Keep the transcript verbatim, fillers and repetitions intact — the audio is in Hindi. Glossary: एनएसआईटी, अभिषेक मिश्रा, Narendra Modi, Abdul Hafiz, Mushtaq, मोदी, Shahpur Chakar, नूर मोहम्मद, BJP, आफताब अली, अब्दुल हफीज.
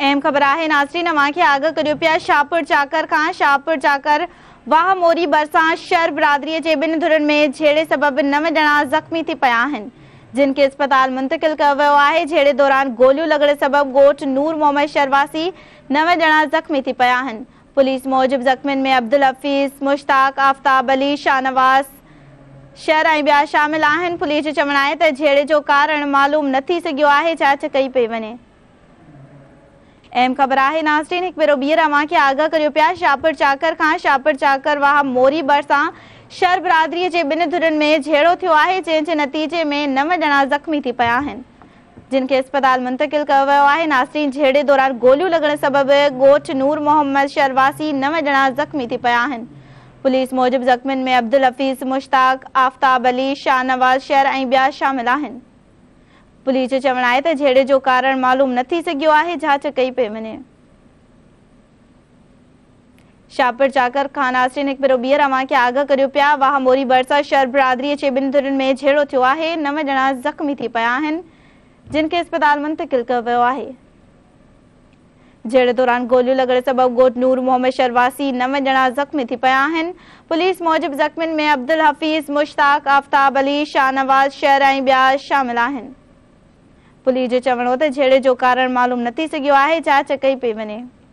अहम खबर आहे नाज़रीन अवां खे आगाह करियो पिया शाहपुर चाकर खां। शाहपुर चाकर वाह मोरी बरसां शहर बिरादरी के बिन धुरन में झेड़े सबब नव जना जख्मी थी पया आहिनि, जिनके अस्पताल मुंतकिल कयो वियो आहे। झेड़े दौरान गोलियूं लगण सबब गोठ नूर मोहम्मद शहरवासी नव जना जख्मी थी पया आहिनि। पुलिस मूजिब जख्मियुनि में अब्दुल हफीज, मुश्ताक, आफताब अली, शाहनवाज शहर ऐं ॿिया शामिल आहिनि। पुलिस जो चवणु आहे त झेड़े जो कारण मालूम न थी सघियो आहे, जांच कई पई वञे। अहम खबर आहे नाज़रीन हिकु भेरो ॿीहर अवां खे आगाह करियो पिया शाहपुर चाकर खां। शाहपुर चाकर वाह मोरी भरिसां शहर बिरादरीअ जे ॿिनि धुरनि में झेड़ो थियो आहे, जंहिंजे नतीजे में नव ॼणा ज़ख्मी थी पिया आहिनि, जिनखे अस्पताल मुंतकिल कयो वियो आहे। नाज़रीन झेड़े दौरान गोलियूं लॻण सबबि ॻोठ नूर मोहम्मद शहरवासी नव ॼणा ज़ख्मी थी पिया आहिनि। पुलिस मूजिब ज़ख्मियुनि में अब्दुल हफ़ीज़, मुश्ताक, आफ़ताब अली, शाहनवाज़ शहर ऐं ॿिया शामिल आहिनि। पुलिस जो चवणु आहे त झेड़े जो कारण मालूम न थी सघियो आहे, जांच कई पई वञे। शाहपुर चाकर खां नाज़रीन हिकु भेरो ॿीहर अवां खे आगाह करियो पिया। वाह मोरी भरिसां शहर बिरादरीअ जे ॿिनि धुरनि में झेड़ो थियो आहे, नव ॼणा ज़ख्मी थी पिया आहिनि, जिनखे अस्पताल मुंतकिल कयो वियो आहे। झेड़े दौरान गोलियूं लॻण सबबि ॻोठ नूर मोहम्मद शहरवासी नव ॼणा ज़ख्मी थी पिया आहिनि। पुलिस मूजिब ज़ख्मियुनि में अब्दुल हफ़ीज़, मुश्ताक, आफ़ताब अली, शाहनवाज़ शहर ऐं ॿिया शामिल आहिनि। पुलिस जो चवणो त झेड़े जो कारण मालूम न थी सघियो आहे, जांच कई पई वञे।